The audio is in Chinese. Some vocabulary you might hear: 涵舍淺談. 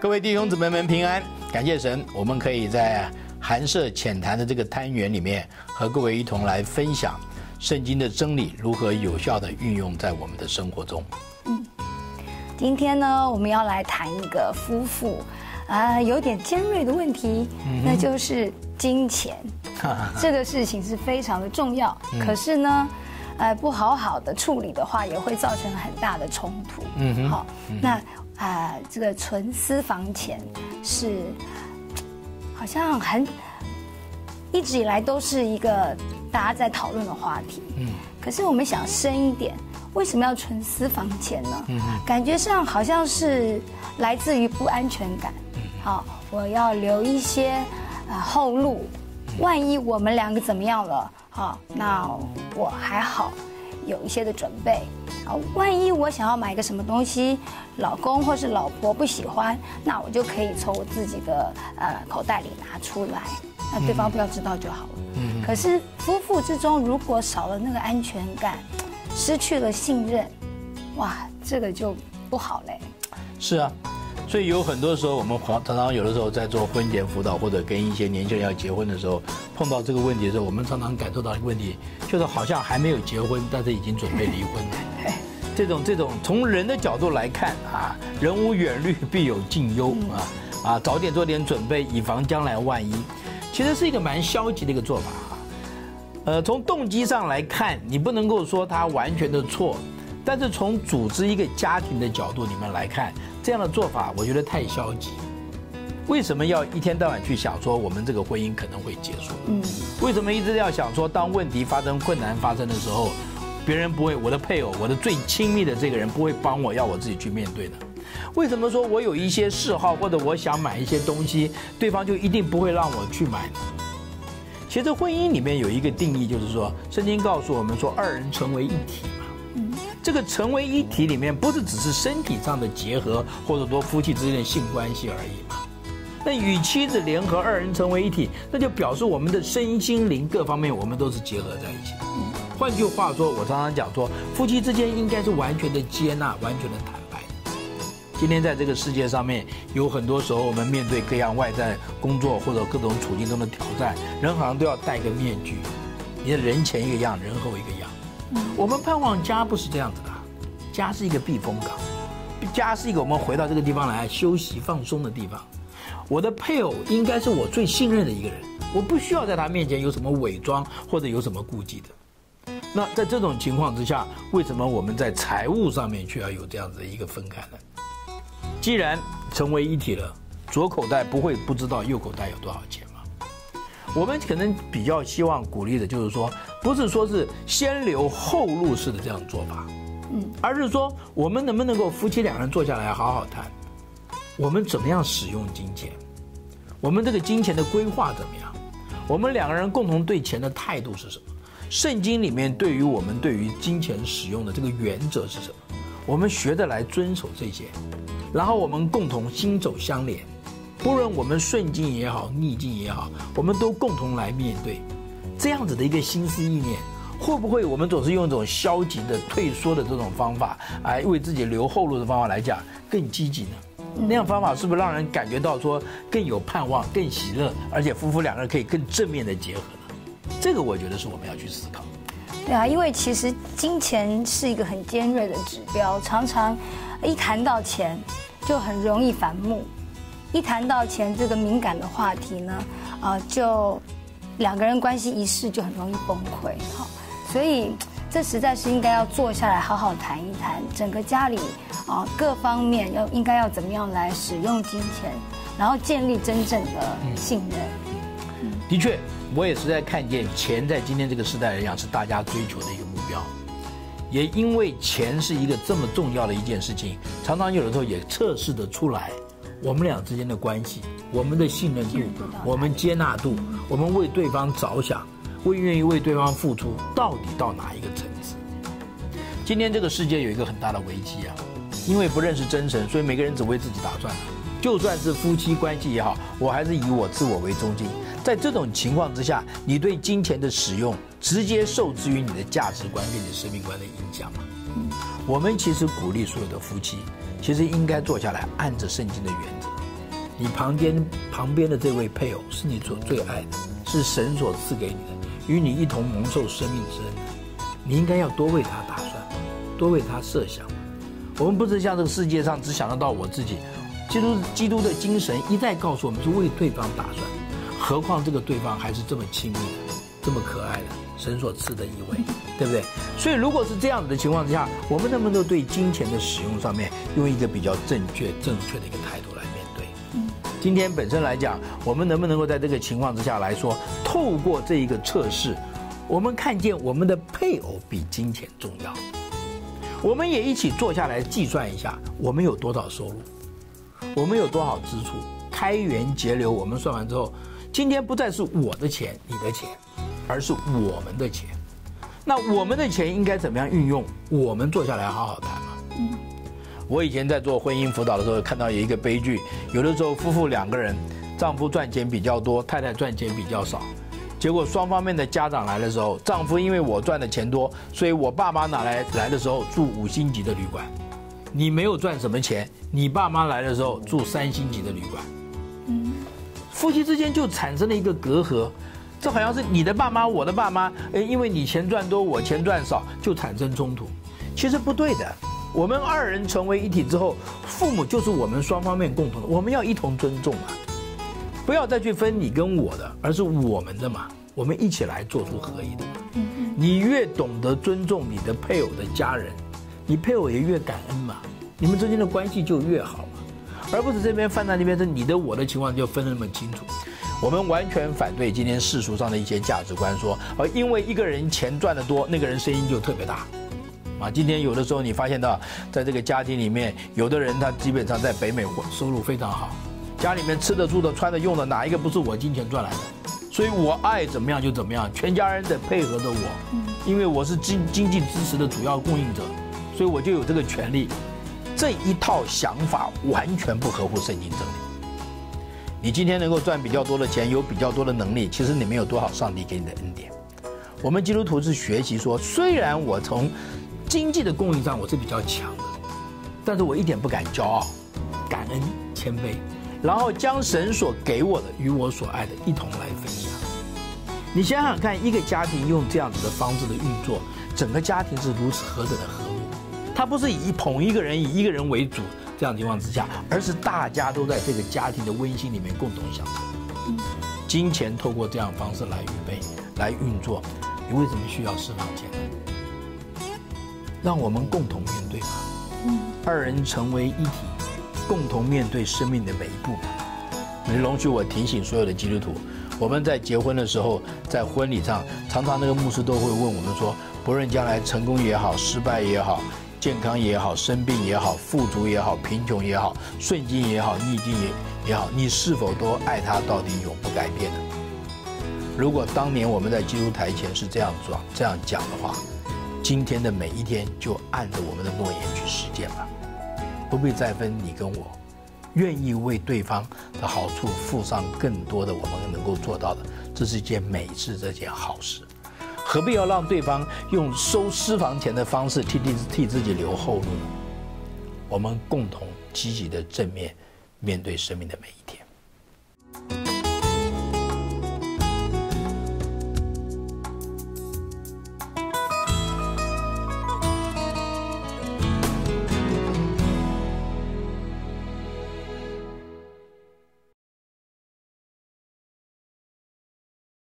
各位弟兄姊妹们平安，感谢神，我们可以在寒舍浅谈的这个单元里面，和各位一同来分享圣经的真理如何有效地运用在我们的生活中。今天呢，我们要来谈一个夫妇有点尖锐的问题，那就是金钱。这个事情是非常的重要，可是呢，不好好的处理的话，也会造成很大的冲突。好，那。这个存私房钱是好像一直以来都是一个大家在讨论的话题。可是我们想深一点，为什么要存私房钱呢？感觉上好像是来自于不安全感。好，我要留一些后路，万一我们两个怎么样了，好，那我还好有一些的准备。万一我想要买个什么东西，老公或是老婆不喜欢，那我就可以从我自己的口袋里拿出来，那对方不要知道就好了。可是夫妇之中如果少了那个安全感，失去了信任，哇，这个就不好嘞。是啊，所以有很多时候我们常常有的时候在做婚前辅导，或者跟一些年轻人要结婚的时候，碰到这个问题的时候，我们常常感受到一个问题，就是好像还没有结婚，但是已经准备离婚了。这种从人的角度来看啊，人无远虑必有近忧啊，早点做点准备，以防将来万一，其实是一个蛮消极的一个做法啊。从动机上来看，你不能够说他完全的错，但是从组织一个家庭的角度你们来看，这样的做法我觉得太消极。为什么要一天到晚去想说我们这个婚姻可能会结束？为什么一直要想说当问题发生、困难发生的时候？别人不会，我的配偶，我的最亲密的这个人不会帮我，要我自己去面对的。为什么说我有一些嗜好，或者我想买一些东西，对方就一定不会让我去买呢？其实婚姻里面有一个定义，就是说圣经告诉我们说二人成为一体嘛。这个成为一体里面，不是只是身体上的结合，或者说夫妻之间的性关系而已嘛。那与妻子联合，二人成为一体，那就表示我们的身心灵各方面，我们都是结合在一起。换句话说，我常常讲说，夫妻之间应该是完全的接纳、完全的坦白。今天在这个世界上面，有很多时候我们面对各样外在工作或者各种处境中的挑战，人好像都要戴个面具，你的人前一个样，人后一个样。我们盼望家不是这样子的，家是一个避风港，家是一个我们回到这个地方来休息放松的地方。我的配偶应该是我最信任的一个人，我不需要在他面前有什么伪装或者有什么顾忌的。那在这种情况之下，为什么我们在财务上面却要有这样子的一个分开呢？既然成为一体了，左口袋不会不知道右口袋有多少钱嘛。我们可能比较希望鼓励的就是说，不是说是先留后路式的这样做法，而是说我们能不能够夫妻两人坐下来好好谈，我们怎么样使用金钱，我们这个金钱的规划怎么样，我们两个人共同对钱的态度是什么？圣经里面对于我们对于金钱使用的这个原则是什么？我们学着来遵守这些，然后我们共同心手相连，不论我们顺境也好，逆境也好，我们都共同来面对。这样子的一个心思意念，会不会我们总是用一种消极的退缩的这种方法，来为自己留后路的方法来讲更积极呢？那样方法是不是让人感觉到说更有盼望、更喜乐，而且夫妇两个人可以更正面的结合？这个我觉得是我们要去思考。对啊，因为其实金钱是一个很尖锐的指标，常常一谈到钱就很容易反目，一谈到钱这个敏感的话题呢，就两个人关系一试就很容易崩溃。好，所以这实在是应该要坐下来好好谈一谈，整个家里各方面应该要怎么样来使用金钱，然后建立真正的信任。的确。我也实在看见钱在今天这个时代来讲是大家追求的一个目标，也因为钱是一个这么重要的一件事情，常常有的时候也测试得出来我们俩之间的关系，我们的信任度，我们接纳度，我们为对方着想，会愿意为对方付出到底到哪一个层次。今天这个世界有一个很大的危机啊，因为不认识真神，所以每个人只为自己打算，就算是夫妻关系也好，我还是以我自我为中心。在这种情况之下，你对金钱的使用直接受制于你的价值观跟你生命观的影响嘛。我们其实鼓励所有的夫妻，其实应该坐下来，按着圣经的原则。你旁边的这位配偶是你所最爱的，是神所赐给你的，与你一同蒙受生命之恩的，你应该要多为他打算，多为他设想。我们不是像这个世界上只想得到我自己。基督的精神一再告诉我们是为对方打算，何况这个对方还是这么亲密的，这么可爱的，神所赐的一位，对不对？所以如果是这样子的情况之下，我们能不能对金钱的使用上面用一个比较正确的一个态度来面对？今天本身来讲，我们能不能够在这个情况之下来说，透过这一个测试，我们看见我们的配偶比金钱重要，我们也一起坐下来计算一下，我们有多少收入，我们有多少支出，开源节流。我们算完之后，今天不再是我的钱、你的钱，而是我们的钱。那我们的钱应该怎么样运用？我们坐下来好好谈嘛。我以前在做婚姻辅导的时候，看到有一个悲剧，有的时候夫妇两个人，丈夫赚钱比较多，太太赚钱比较少。结果双方面的家长来的时候，丈夫因为我赚的钱多，所以我爸妈来的时候住5星级的旅馆。你没有赚什么钱，你爸妈来的时候住3星级的旅馆，夫妻之间就产生了一个隔阂，这好像是你的爸妈、我的爸妈，因为你钱赚多，我钱赚少，就产生冲突。其实不对的，我们二人成为一体之后，父母就是我们双方面共同的，我们要一同尊重嘛，不要再去分你跟我的，而是我们的嘛，我们一起来做出合一的。你越懂得尊重你的配偶的家人，你配偶也越感恩嘛，你们之间的关系就越好嘛，而不是这边犯在那边是你的我的情况就分得那么清楚。我们完全反对今天世俗上的一些价值观，说因为一个人钱赚得多，那个人声音就特别大啊。今天有的时候你发现到，在这个家庭里面，有的人他基本上在北美收入非常好，家里面吃的、住的、穿的、用的，哪一个不是我金钱赚来的？所以我爱怎么样就怎么样，全家人得配合着我，因为我是经济支持的主要供应者。所以我就有这个权利，这一套想法完全不合乎圣经真理。你今天能够赚比较多的钱，有比较多的能力，其实你没有多少上帝给你的恩典。我们基督徒是学习说，虽然我从经济的供应上我是比较强的，但是我一点不敢骄傲，感恩谦卑，然后将神所给我的与我所爱的一同来分享。你想想看，一个家庭用这样子的方式的运作，整个家庭是如此何等的和睦。他不是以一个人为主，这样的情况之下，而是大家都在这个家庭的温馨里面共同享受。金钱透过这样的方式来预备、来运作，你为什么需要释放钱呢？让我们共同面对吧，二人成为一体，共同面对生命的每一步。你容许我提醒所有的基督徒，我们在结婚的时候，在婚礼上，常常那个牧师都会问我们说，不论将来成功也好、失败也好，健康也好，生病也好，富足也好，贫穷也好，顺境也好，逆境也好，你是否都爱他到底永不改变呢？如果当年我们在基督台前是这样讲的话，今天的每一天就按着我们的诺言去实践吧，不必再分你跟我，愿意为对方的好处付上更多的我们能够做到的，这是一件美事，这件好事。何必要让对方用收私房钱的方式替自己留后路呢？我们共同积极的正面面对生命的每一天。